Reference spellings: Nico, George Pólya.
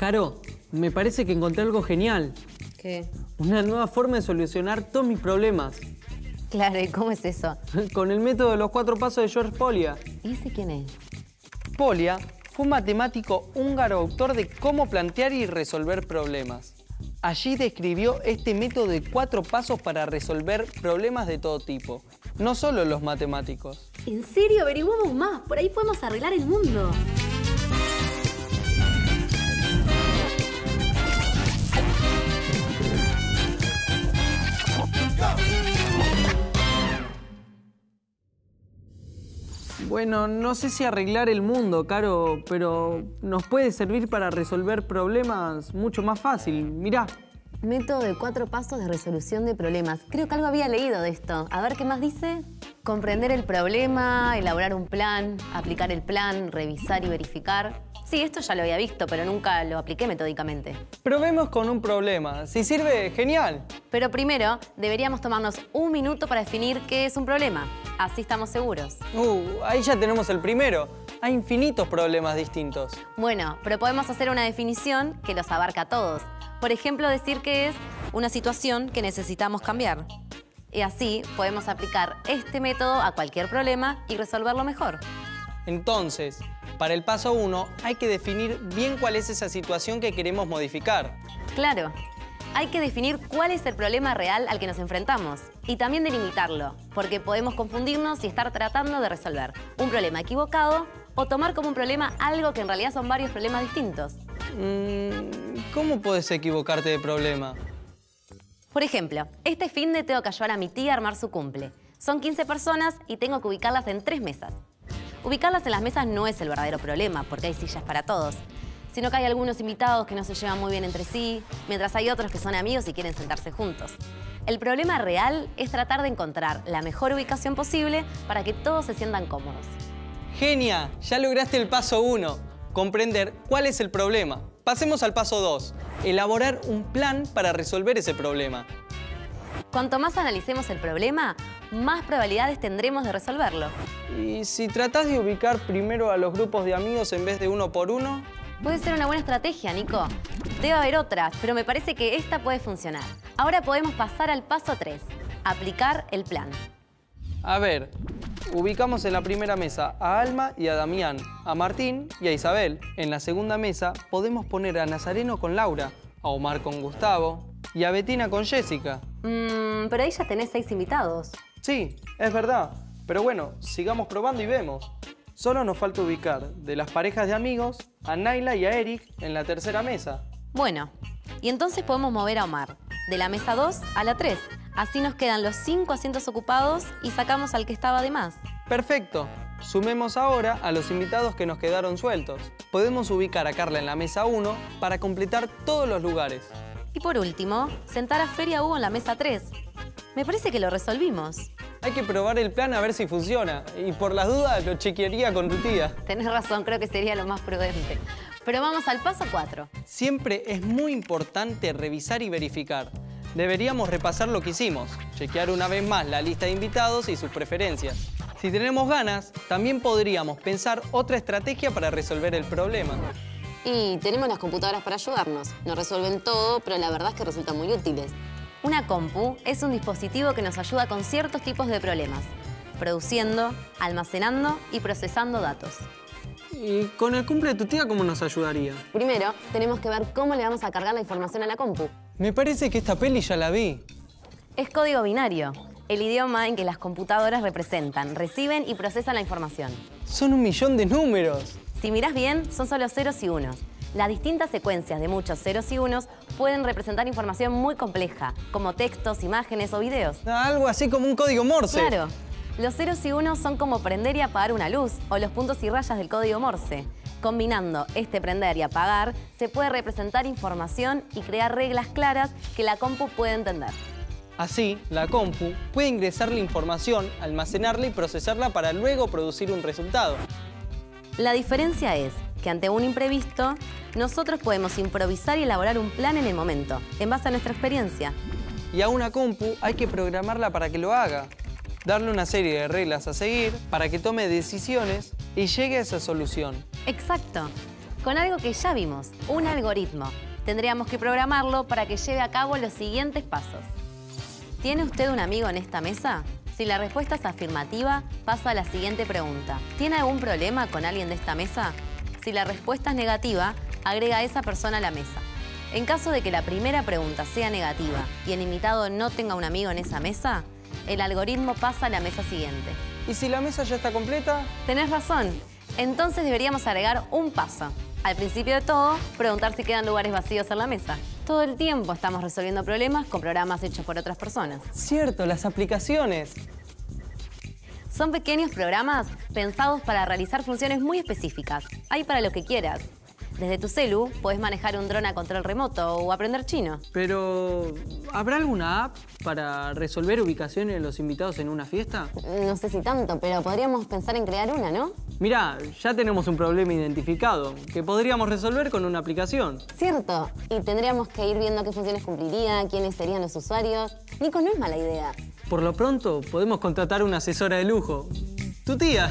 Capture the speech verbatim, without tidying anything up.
Caro, me parece que encontré algo genial. ¿Qué? Una nueva forma de solucionar todos mis problemas. Claro, ¿y cómo es eso? Con el método de los cuatro pasos de George Pólya. ¿Y ese quién es? Pólya fue un matemático húngaro autor de Cómo plantear y resolver problemas. Allí describió este método de cuatro pasos para resolver problemas de todo tipo, no solo los matemáticos. ¿En serio? Averiguamos más, por ahí podemos arreglar el mundo. Bueno, no sé si arreglar el mundo, Caro, pero nos puede servir para resolver problemas mucho más fácil. Mirá. Método de cuatro pasos de resolución de problemas. Creo que algo había leído de esto. A ver, ¿qué más dice? Comprender el problema, elaborar un plan, aplicar el plan, revisar y verificar. Sí, esto ya lo había visto, pero nunca lo apliqué metódicamente. Probemos con un problema. Si sirve, genial. Pero primero, deberíamos tomarnos un minuto para definir qué es un problema. Así estamos seguros. Uh, ahí ya tenemos el primero. Hay infinitos problemas distintos. Bueno, pero podemos hacer una definición que los abarca a todos. Por ejemplo, decir que es una situación que necesitamos cambiar. Y así podemos aplicar este método a cualquier problema y resolverlo mejor. Entonces, para el paso uno, hay que definir bien cuál es esa situación que queremos modificar. Claro. Hay que definir cuál es el problema real al que nos enfrentamos y también delimitarlo, porque podemos confundirnos y estar tratando de resolver un problema equivocado o tomar como un problema algo que en realidad son varios problemas distintos. ¿Cómo puedes equivocarte de problema? Por ejemplo, este fin de tengo que ayudar a mi tía a armar su cumple. Son quince personas y tengo que ubicarlas en tres mesas. Ubicarlas en las mesas no es el verdadero problema, porque hay sillas para todos, sino que hay algunos invitados que no se llevan muy bien entre sí, mientras hay otros que son amigos y quieren sentarse juntos. El problema real es tratar de encontrar la mejor ubicación posible para que todos se sientan cómodos. ¡Genia! Ya lograste el paso uno, comprender cuál es el problema. Pasemos al paso dos, elaborar un plan para resolver ese problema. Cuanto más analicemos el problema, más probabilidades tendremos de resolverlo. ¿Y si tratás de ubicar primero a los grupos de amigos en vez de uno por uno? Puede ser una buena estrategia, Nico. Debe haber otras, pero me parece que esta puede funcionar. Ahora podemos pasar al paso tres, aplicar el plan. A ver, ubicamos en la primera mesa a Alma y a Damián, a Martín y a Isabel. En la segunda mesa podemos poner a Nazareno con Laura, a Omar con Gustavo y a Betina con Jessica. Mmm, pero ahí ya tenés seis invitados. Sí, es verdad. Pero bueno, sigamos probando y vemos. Solo nos falta ubicar de las parejas de amigos a Naila y a Eric en la tercera mesa. Bueno, y entonces podemos mover a Omar de la mesa dos a la tres. Así nos quedan los cinco asientos ocupados y sacamos al que estaba de más. Perfecto. Sumemos ahora a los invitados que nos quedaron sueltos. Podemos ubicar a Carla en la mesa uno para completar todos los lugares. Y por último, sentar a Fer y a Hugo en la mesa tres. Me parece que lo resolvimos. Hay que probar el plan a ver si funciona. Y por las dudas lo chequearía con tu tía. Tenés razón, creo que sería lo más prudente. Pero vamos al paso cuatro. Siempre es muy importante revisar y verificar. Deberíamos repasar lo que hicimos, chequear una vez más la lista de invitados y sus preferencias. Si tenemos ganas, también podríamos pensar otra estrategia para resolver el problema. Y tenemos las computadoras para ayudarnos. Nos resuelven todo, pero la verdad es que resultan muy útiles. Una compu es un dispositivo que nos ayuda con ciertos tipos de problemas, produciendo, almacenando y procesando datos. ¿Y con el cumple de tu tía cómo nos ayudaría? Primero, tenemos que ver cómo le vamos a cargar la información a la compu. Me parece que esta peli ya la vi. Es código binario, el idioma en que las computadoras representan, reciben y procesan la información. ¡Son un millón de números! Si mirás bien, son solo ceros y unos. Las distintas secuencias de muchos ceros y unos pueden representar información muy compleja, como textos, imágenes o videos. Algo así como un código Morse. Claro. Los ceros y unos son como prender y apagar una luz, o los puntos y rayas del código Morse. Combinando este prender y apagar, se puede representar información y crear reglas claras que la compu puede entender. Así, la compu puede ingresar la información, almacenarla y procesarla para luego producir un resultado. La diferencia es que ante un imprevisto, nosotros podemos improvisar y elaborar un plan en el momento, en base a nuestra experiencia. Y a una compu hay que programarla para que lo haga, darle una serie de reglas a seguir para que tome decisiones y llegue a esa solución. Exacto. con algo que ya vimos, un algoritmo. Tendríamos que programarlo para que lleve a cabo los siguientes pasos. ¿Tiene usted un amigo en esta mesa? Si la respuesta es afirmativa, pasa a la siguiente pregunta. ¿Tiene algún problema con alguien de esta mesa? Si la respuesta es negativa, agrega a esa persona a la mesa. En caso de que la primera pregunta sea negativa y el invitado no tenga un amigo en esa mesa, el algoritmo pasa a la mesa siguiente. ¿Y si la mesa ya está completa? Tenés razón. Entonces deberíamos agregar un paso. Al principio de todo, preguntar si quedan lugares vacíos en la mesa. Todo el tiempo estamos resolviendo problemas con programas hechos por otras personas. Cierto, las aplicaciones. Son pequeños programas pensados para realizar funciones muy específicas. Hay para lo que quieras. Desde tu celu, podés manejar un dron a control remoto o aprender chino. Pero, ¿habrá alguna app para resolver ubicaciones de los invitados en una fiesta? No sé si tanto, pero podríamos pensar en crear una, ¿no? Mirá, ya tenemos un problema identificado que podríamos resolver con una aplicación. Cierto, y tendríamos que ir viendo qué funciones cumpliría, quiénes serían los usuarios. Nico, no es mala idea. Por lo pronto, podemos contratar una asesora de lujo. ¡Tu tía!